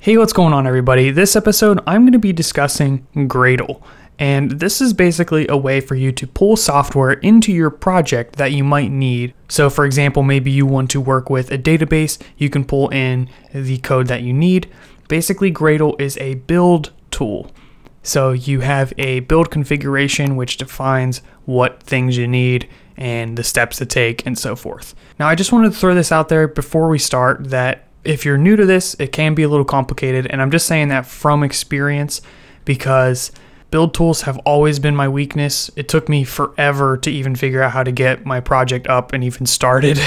Hey, what's going on everybody? This episode, I'm going to be discussing Gradle. And this is basically a way for you to pull software into your project that you might need. So for example, maybe you want to work with a database, you can pull in the code that you need. Basically, Gradle is a build tool. So you have a build configuration which defines what things you need and the steps to take and so forth. Now I just wanted to throw this out there before we start that if you're new to this, it can be a little complicated, and I'm just saying that from experience because build tools have always been my weakness. It took me forever to even figure out how to get my project up and even started,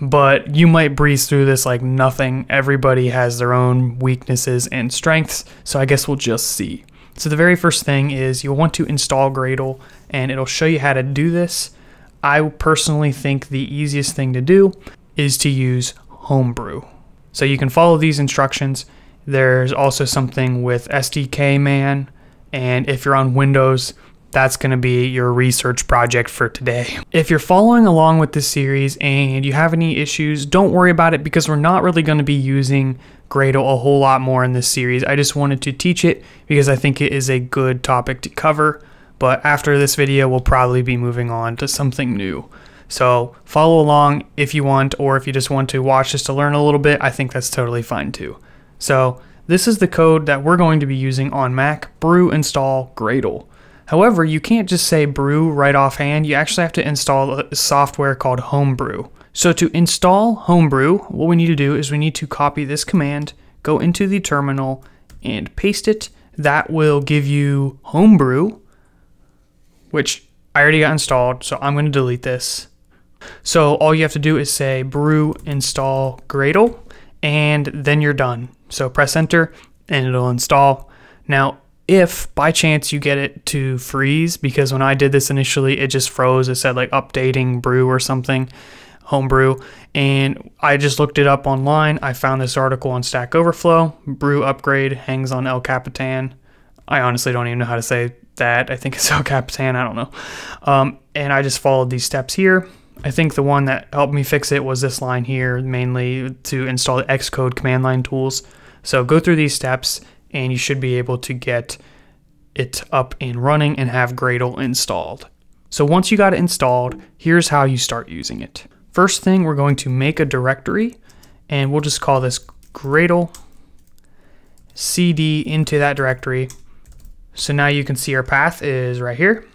but you might breeze through this like nothing. Everybody has their own weaknesses and strengths, so I guess we'll just see. So the very first thing is you'll want to install Gradle, and it'll show you how to do this. I personally think the easiest thing to do is to use Homebrew. So you can follow these instructions. There's also something with SDKMan, and if you're on Windows, that's going to be your research project for today. If you're following along with this series and you have any issues, don't worry about it because we're not really going to be using Gradle a whole lot more in this series. I just wanted to teach it because I think it is a good topic to cover, but after this video, we'll probably be moving on to something new. So follow along if you want, or if you just want to watch this to learn a little bit, I think that's totally fine too. So this is the code that we're going to be using on Mac, brew install Gradle. However, you can't just say brew right offhand, you actually have to install a software called Homebrew. So to install Homebrew, what we need to do is we need to copy this command, go into the terminal and paste it. That will give you Homebrew, which I already got installed, so I'm going to delete this. So all you have to do is say brew install Gradle, and then you're done. So press enter and it'll install. Now, if by chance you get it to freeze, because when I did this initially, it just froze. It said like updating brew or something, Homebrew. And I just looked it up online. I found this article on Stack Overflow, brew upgrade hangs on El Capitan. I honestly don't even know how to say that. I think it's El Capitan, I don't know. And I just followed these steps here. I think the one that helped me fix it was this line here, mainly to install the Xcode command line tools. So go through these steps and you should be able to get it up and running and have Gradle installed. So once you got it installed, here's how you start using it. First thing, we're going to make a directory and we'll just call this Gradle cd into that directory. So now you can see our path is right here.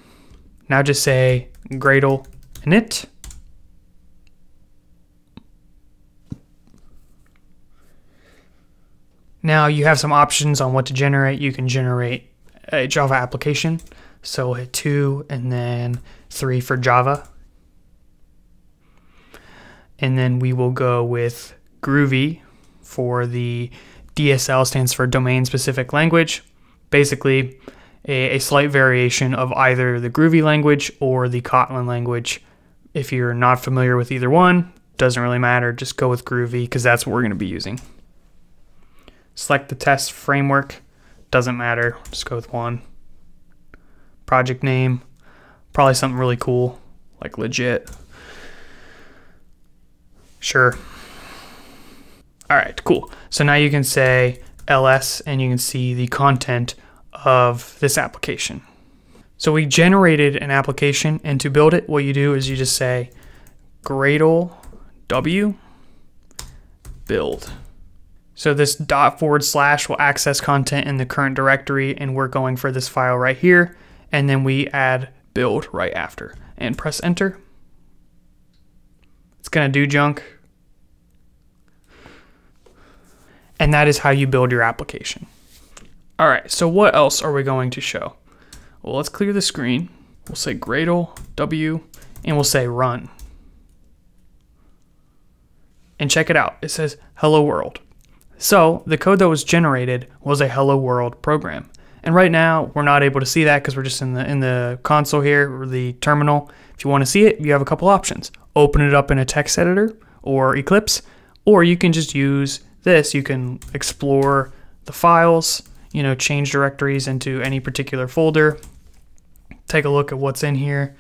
Now just say Gradle init. Now you have some options on what to generate. You can generate a Java application. So we'll hit 2 and then 3 for Java. And then we will go with Groovy for the DSL, stands for Domain Specific Language. Basically a slight variation of either the Groovy language or the Kotlin language. If you're not familiar with either one, doesn't really matter. Just go with Groovy because that's what we're going to be using. Select the test framework, doesn't matter, just go with one. Project name, probably something really cool, like legit. Sure. All right, cool. So now you can say ls and you can see the content of this application. So we generated an application, and to build it, what you do is you just say Gradle w build. So this ./ will access content in the current directory, and we're going for this file right here. And then we add build right after and press enter. It's gonna do junk. And that is how you build your application. All right, so what else are we going to show? Well, let's clear the screen. We'll say Gradle w and we'll say run. And check it out, it says hello world. So the code that was generated was a hello world program. And right now we're not able to see that because we're just in the console here, or the terminal. If you want to see it, you have a couple options. Open it up in a text editor or Eclipse, or you can just use this. You can explore the files, you know, change directories into any particular folder. Take a look at what's in here.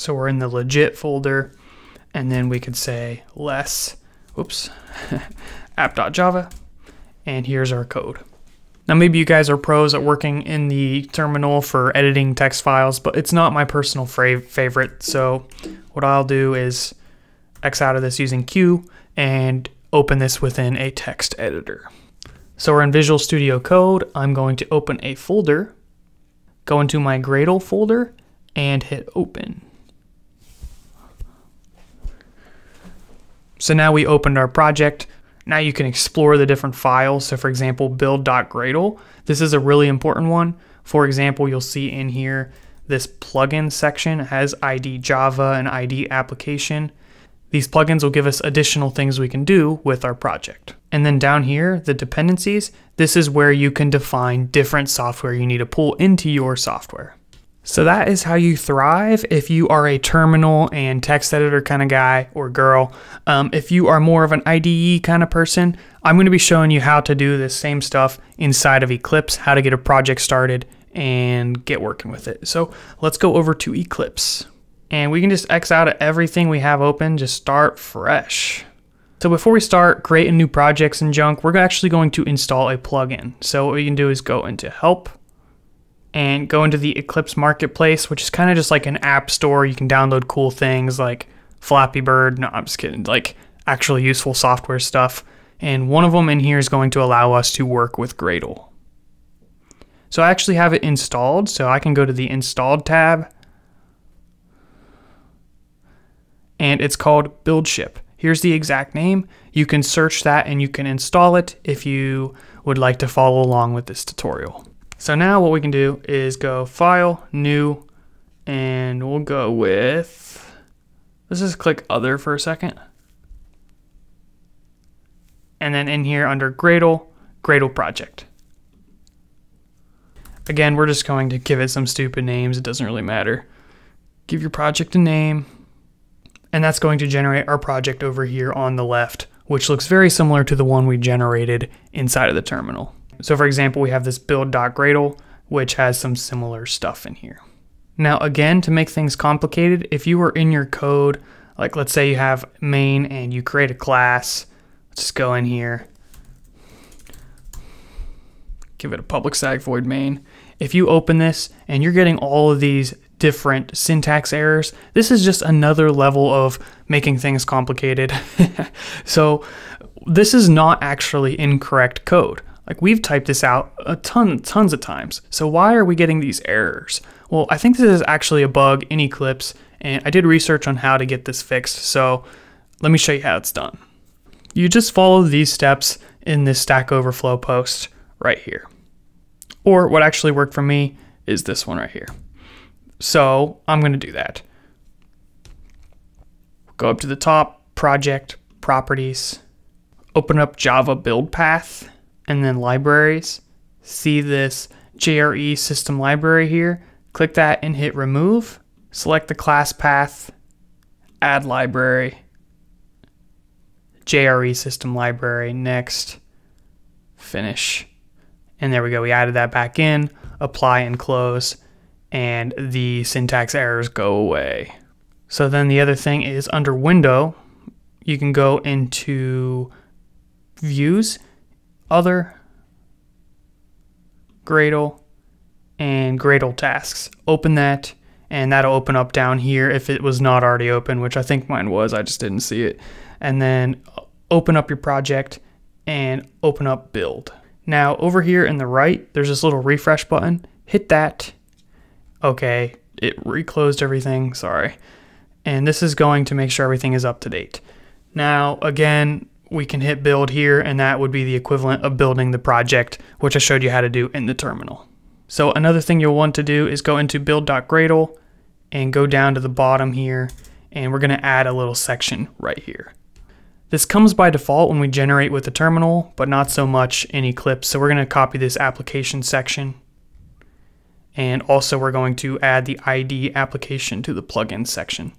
So we're in the legit folder, and then we could say less, whoops, app.java, and here's our code. Now maybe you guys are pros at working in the terminal for editing text files, but it's not my personal favorite. So what I'll do is X out of this using Q and open this within a text editor. So we're in Visual Studio Code. I'm going to open a folder, go into my Gradle folder, and hit open. So now we opened our project. Now you can explore the different files. So for example, build.gradle. This is a really important one. For example, you'll see in here, this plugin section has ID Java and ID application. These plugins will give us additional things we can do with our project. And then down here, the dependencies, this is where you can define different software you need to pull into your software. So that is how you thrive if you are a terminal and text editor kind of guy or girl. If you are more of an IDE kind of person, I'm going to be showing you how to do this same stuff inside of Eclipse, how to get a project started and get working with it. So let's go over to Eclipse. And we can just X out of everything we have open, just start fresh. So before we start creating new projects and junk, we're actually going to install a plugin. So what we can do is go into Help and go into the Eclipse Marketplace, which is kind of just like an app store. You can download cool things like Flappy Bird. No, I'm just kidding. Like actually useful software stuff. And one of them in here is going to allow us to work with Gradle. So I actually have it installed. So I can go to the Installed tab. And it's called BuildShip. Here's the exact name. You can search that and you can install it if you would like to follow along with this tutorial. So now what we can do is go File, New, and we'll go with, let's just click Other for a second. And then in here under Gradle, Gradle Project. Again, we're just going to give it some stupid names. It doesn't really matter. Give your project a name. And that's going to generate our project over here on the left, which looks very similar to the one we generated inside of the terminal. So for example, we have this build.gradle, which has some similar stuff in here. Now again, to make things complicated, if you were in your code, like let's say you have main and you create a class, let's just go in here, give it a public static void main. If you open this and you're getting all of these different syntax errors, this is just another level of making things complicated. So this is not actually incorrect code. Like we've typed this out a tons of times. So why are we getting these errors? Well, I think this is actually a bug in Eclipse, and I did research on how to get this fixed. So let me show you how it's done. You just follow these steps in this Stack Overflow post right here. Or what actually worked for me is this one right here. So I'm going to do that. Go up to the top, project, properties, open up Java build path, and then libraries. See this JRE system library here. Click that and hit remove. Select the class path, add library, JRE system library, next, finish. And there we go. We added that back in, apply and close, and the syntax errors go away. So then the other thing is under Window, you can go into Views, Other, Gradle, and Gradle Tasks. Open that, and that'll open up down here if it was not already open, which I think mine was, I just didn't see it. And then open up your project and open up Build. Now over here in the right, there's this little refresh button. Hit that. Okay, it reclosed everything, sorry. And this is going to make sure everything is up to date. Now, again, we can hit build here, and that would be the equivalent of building the project, which I showed you how to do in the terminal. So another thing you'll want to do is go into build.gradle and go down to the bottom here, and we're gonna add a little section right here. This comes by default when we generate with the terminal, but not so much in Eclipse. So we're gonna copy this application section. And also we're going to add the ID application to the plugin section.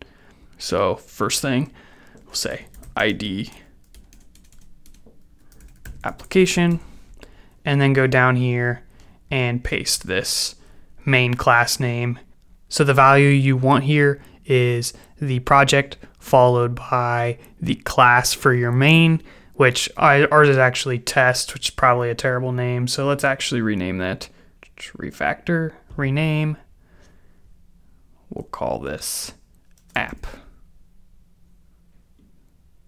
So first thing, we'll say ID application, and then go down here and paste this main class name. So the value you want here is the project followed by the class for your main, which ours is actually test, which is probably a terrible name. So let's actually rename that. Just refactor, rename. We'll call this app.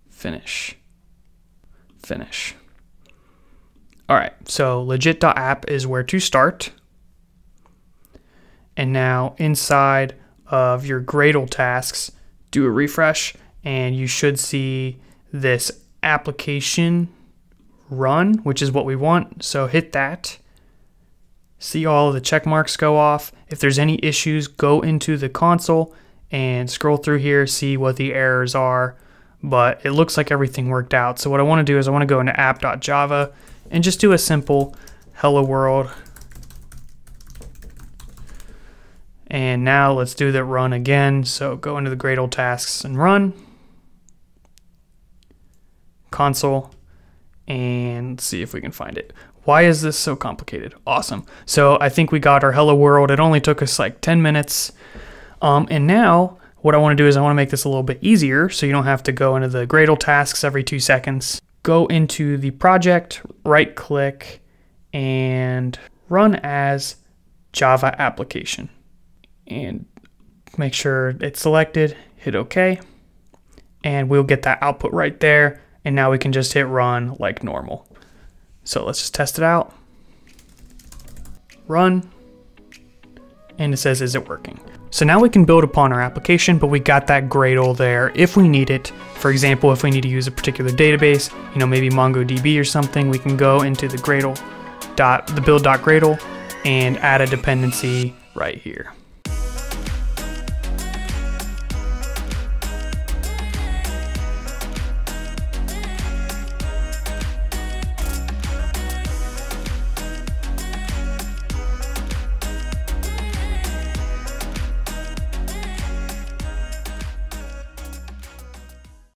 Finish. Finish. All right, so legit.app is where to start. And now inside of your Gradle tasks, do a refresh and you should see this application run, which is what we want. So hit that. See all of the check marks go off. If there's any issues, go into the console and scroll through here, see what the errors are. But it looks like everything worked out. So what I want to do is I want to go into app.java and just do a simple hello world. And now let's do that run again. So go into the Gradle tasks and run. Console, and see if we can find it. Why is this so complicated? Awesome. So I think we got our hello world. It only took us like 10 minutes. And now what I want to do is I want to make this a little bit easier so you don't have to go into the Gradle tasks every 2 seconds. Go into the project, right click, and run as Java application. And make sure it's selected, hit OK, and we'll get that output right there. And now we can just hit run like normal. So let's just test it out. Run, and it says, is it working? So now we can build upon our application, but we got that Gradle there if we need it. For example, if we need to use a particular database, you know, maybe MongoDB or something, we can go into the build.gradle and add a dependency right here.